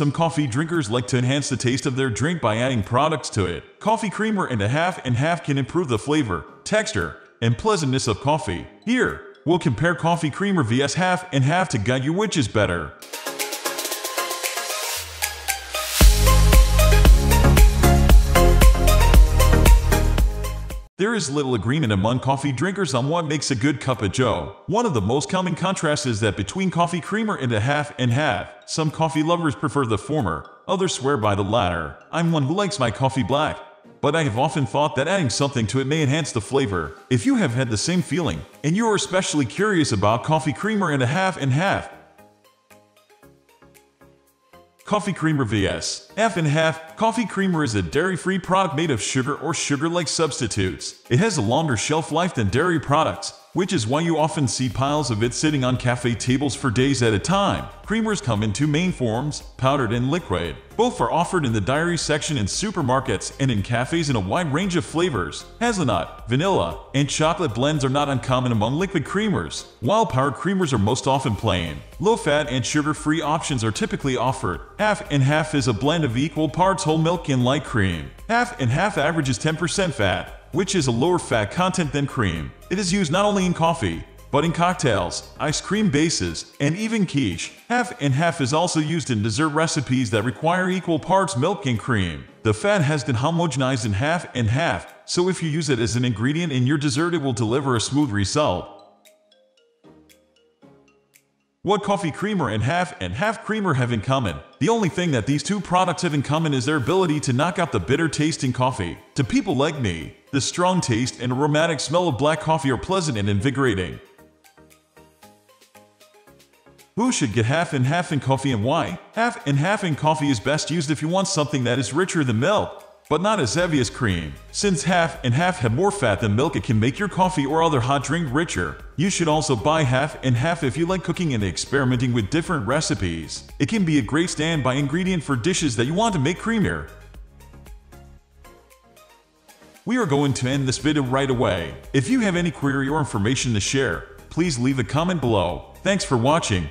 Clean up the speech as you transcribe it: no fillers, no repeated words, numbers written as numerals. Some coffee drinkers like to enhance the taste of their drink by adding products to it. Coffee creamer and half can improve the flavor, texture, and pleasantness of coffee. Here, we'll compare coffee creamer vs half and half to guide you which is better. There is little agreement among coffee drinkers on what makes a good cup of joe. One of the most common contrasts is that between coffee creamer and a half and half, some coffee lovers prefer the former, others swear by the latter. I'm one who likes my coffee black, but I have often thought that adding something to it may enhance the flavor. If you have had the same feeling, and you are especially curious about coffee creamer and half, coffee creamer vs. half and half. Coffee creamer is a dairy-free product made of sugar or sugar-like substitutes. It has a longer shelf life than dairy products, which is why you often see piles of it sitting on cafe tables for days at a time. Creamers come in two main forms, powdered and liquid. Both are offered in the dairy section in supermarkets and in cafes in a wide range of flavors. Hazelnut, vanilla, and chocolate blends are not uncommon among liquid creamers, while powdered creamers are most often plain. Low-fat and sugar-free options are typically offered. Half and half is a blend of equal parts whole milk and light cream. Half and half averages 10% fat, which is a lower fat content than cream. It is used not only in coffee, but in cocktails, ice cream bases, and even quiche. Half and half is also used in dessert recipes that require equal parts milk and cream. The fat has been homogenized in half and half, so if you use it as an ingredient in your dessert, it will deliver a smooth result. What coffee creamer and half creamer have in common? The only thing that these two products have in common is their ability to knock out the bitter taste in coffee. To people like me, the strong taste and aromatic smell of black coffee are pleasant and invigorating. Who should get half in coffee and why? Half in coffee is best used if you want something that is richer than milk, but not as heavy as cream. Since half and half have more fat than milk, it can make your coffee or other hot drink richer. You should also buy half and half if you like cooking and experimenting with different recipes. It can be a great standby ingredient for dishes that you want to make creamier. We are going to end this video right away. If you have any query or information to share, please leave a comment below. Thanks for watching.